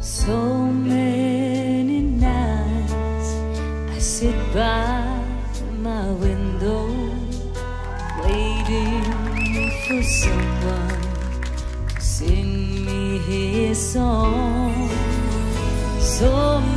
So many nights I sit by my window, waiting for someone to sing me his song. So